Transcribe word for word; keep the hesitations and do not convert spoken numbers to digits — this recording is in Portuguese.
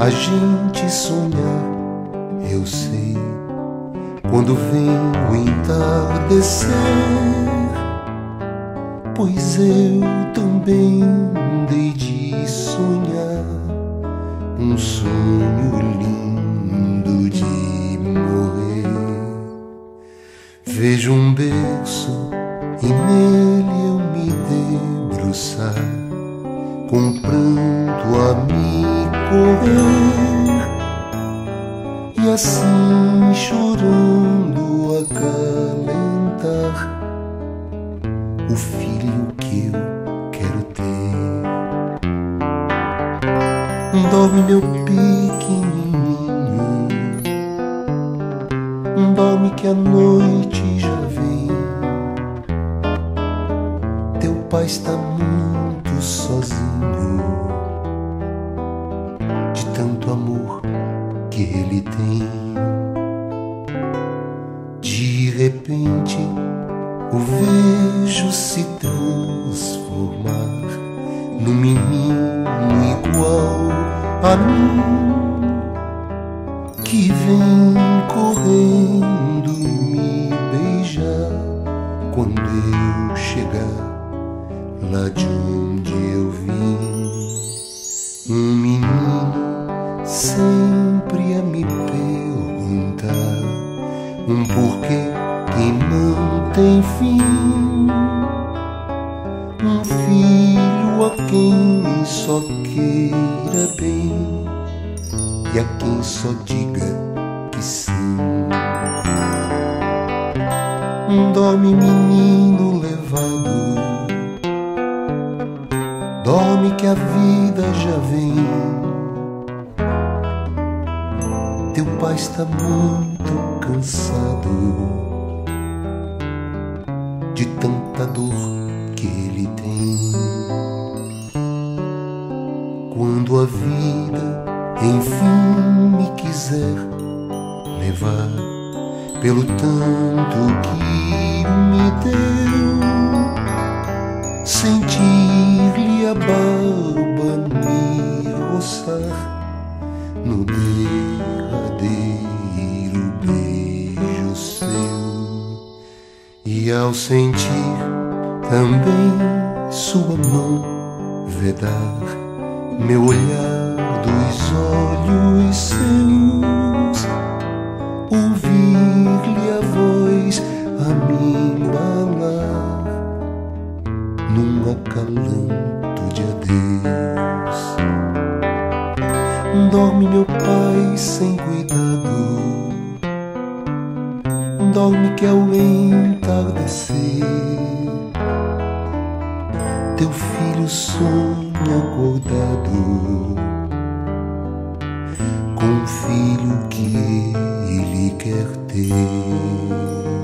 a gente sonhar, eu sei, quando vem o entardecer, pois eu também dei de sonhar um sonho lindo de morrer. Vejo um berço e nele eu me debruçar, com pranto a me correr, e assim chorando acalentar o filho que eu quero ter. Dorme meu pequenininho, dorme que a noite já vem. Teu pai está muito sozinho de tanto amor que ele tem. De repente o vejo se transformar num menino igual a mim, que vem correndo me beijar quando eu chegar lá de onde eu vim. Um menino sempre a me perguntar um porquê que não tem fim, um filho a quem só queira bem e a quem só diga que sim. Dorme, menino levado, dorme que a vida já vem. Teu pai está muito cansado de tanta dor que ele tem. Quando a vida enfim me quiser levar pelo tanto que me deu, sentir-lhe a barba me roçar no derradeiro beijo seu, e ao sentir também sua mão vedar meu olhar dos olhos seus, ouvir-lhe a voz a me embalar num acalanto de adeus. Dorme, meu pai, sem cuidado, dorme que ao entardecer teu filho sonha acordado com o filho que ele quer ter.